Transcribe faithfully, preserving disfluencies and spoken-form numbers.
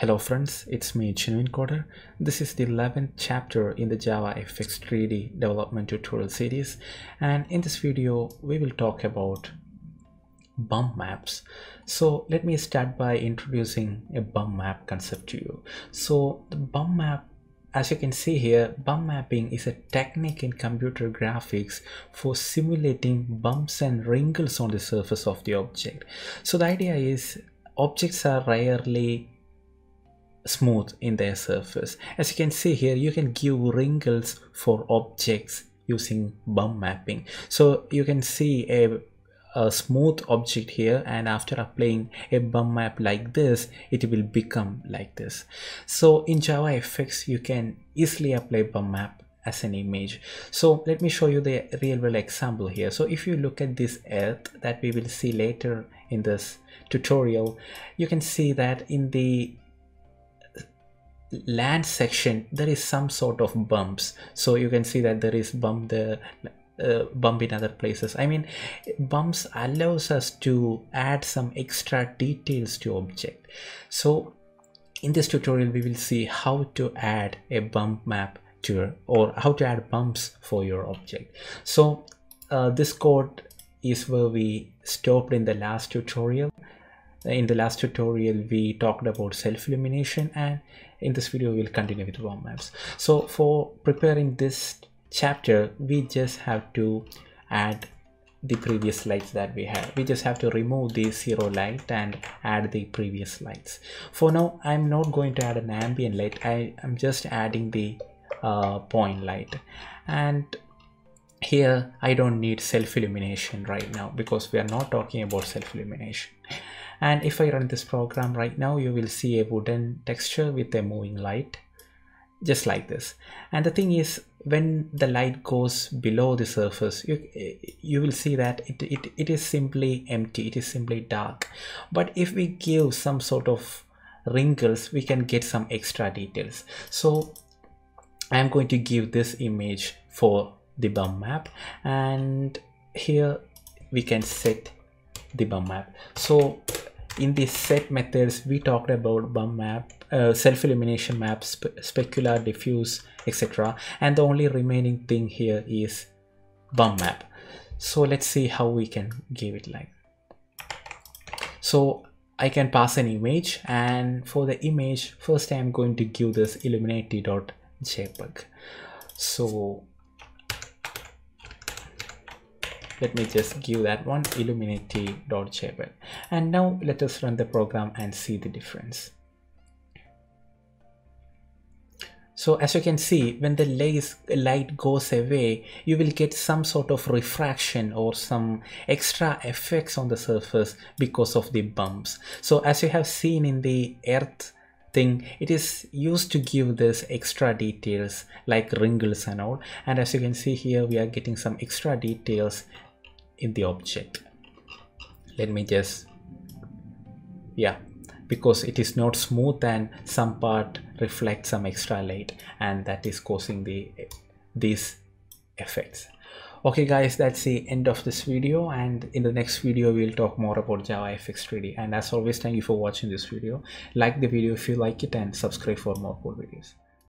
Hello friends, it's me Genuine Coder. This is the eleventh chapter in the JavaFX three D development tutorial series, and in this video we will talk about bump maps. So let me start by introducing a bump map concept to you. So the bump map, as you can see here, bump mapping is a technique in computer graphics for simulating bumps and wrinkles on the surface of the object. So the idea is objects are rarely smooth in their surface. As you can see here, you can give wrinkles for objects using bump mapping. So you can see a a smooth object here, and after applying a bump map like this, it will become like this. So in JavaFX you can easily apply bump map as an image. So let me show you the real world example here. So if you look at this earth that we will see later in this tutorial, you can see that in the land section there is some sort of bumps. So you can see that there is bump there, Uh, bump in other places. I mean, bumps allows us to add some extra details to object. So in this tutorial we will see how to add a bump map to your, or how to add bumps for your object. So uh, this code is where we stopped in the last tutorial. In the last tutorial we talked about self-illumination, and in this video we'll continue with bump maps. So for preparing this chapter, we just have to add the previous slides that we had. We just have to remove the zero light and add the previous slides. For now, I'm not going to add an ambient light. I am just adding the uh, point light, and here I don't need self-illumination right now because we are not talking about self-illumination. And if I run this program right now, you will see a wooden texture with a moving light, just like this. And the thing is, when the light goes below the surface, you you will see that it, it, it is simply empty, it is simply dark. But if we give some sort of wrinkles, we can get some extra details. So I am going to give this image for the bump map, and here we can set the bump map. So in the set methods we talked about bump map, Uh, self-illumination map, sp specular, diffuse, etc., and the only remaining thing here is bump map. So let's see how we can give it like. So I can pass an image, and for the image first I am going to give this Illuminate.jpg. So let me just give that one Illuminate.jpg, and now let us run the program and see the difference. So as you can see, when the light goes away, you will get some sort of refraction or some extra effects on the surface because of the bumps. So as you have seen in the earth thing, it is used to give this extra details like wrinkles and all. And as you can see here, we are getting some extra details in the object. Let me just, yeah. Because it is not smooth and some part reflects some extra light, and that is causing the these effects. Okay guys, that's the end of this video, and in the next video we'll talk more about JavaFX three D. And as always, thank you for watching this video. Like the video if you like it, and subscribe for more cool videos.